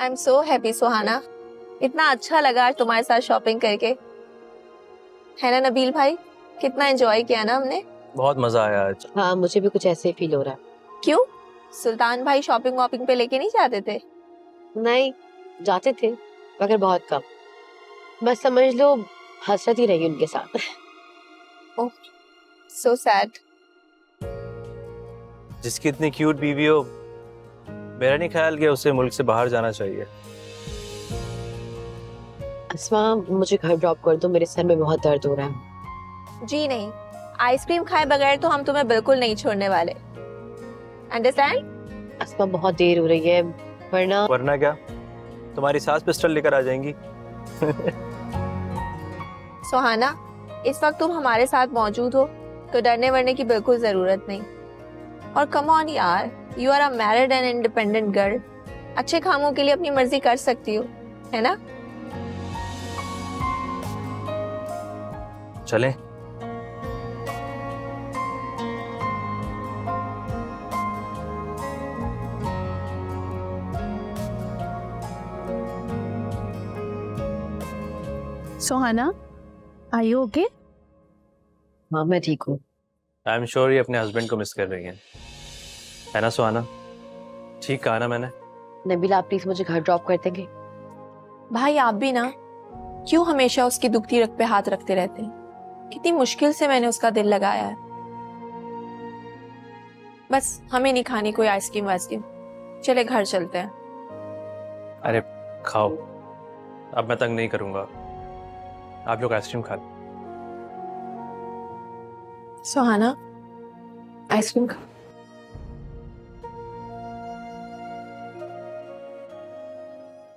I am so happy सुहाना, इतना अच्छा लगा आज तुम्हारे साथ शॉपिंग करके, है ना नबील भाई? कितना एंजॉय किया ना हमने, बहुत मजा आया आज। हाँ, मुझे भी कुछ ऐसे फील हो रहा है। क्यों, सुल्तान भाई शॉपिंग वॉपिंग पे लेके नहीं जाते थे? नहीं जाते थे, मगर बहुत कम, बस समझ लो हसरत ही रही उनके साथ। Oh, so sad. जिसकी इतनी क्यूट बीवी हो, मेरा नहीं ख्याल कि उसे मुल्क से बाहर जाना चाहिए। अस्मा, मुझे घर ड्रॉप कर दो, मेरे सर में बहुत दर्द हो रहा है। जी नहीं, आइसक्रीम खाए बगैर तो हम तुम्हें बिल्कुल नहीं छोड़ने वाले, अंडरस्टैंड? अस्मा, बहुत देर हो रही है, वरना क्या, तुम्हारी सास पिस्टल लेकर आ जाएंगी। सुहाना, इस वक्त तुम हमारे साथ मौजूद हो तो डरने वरने की बिल्कुल जरूरत नहीं। और कम ऑन यार, you are a married and independent girl, अच्छे कामों के लिए अपनी मर्जी कर सकती हो, है ना? चलें। Suhana, are you okay? हाँ, मैं ठीक हूँ। आई एम श्योर ये अपने हस्बैंड को मिस कर रही है ना सुहाना? ठीक कहा ना मैंने? नबील, आप प्लीज मुझे घर ड्रॉप कर देंगे? भाई आप भी ना, क्यों हमेशा उसकी दुखती रग पे हाथ रखते रहते हैं? कितनी मुश्किल से मैंने उसका दिल लगाया है। बस हमें नहीं खानी कोई आइसक्रीम वाइसक्रीम, चले घर चलते हैं। अरे खाओ, अब मैं तंग नहीं करूंगा, आप लोग आइसक्रीम खा लो। सुहाना, आइसक्रीम खा।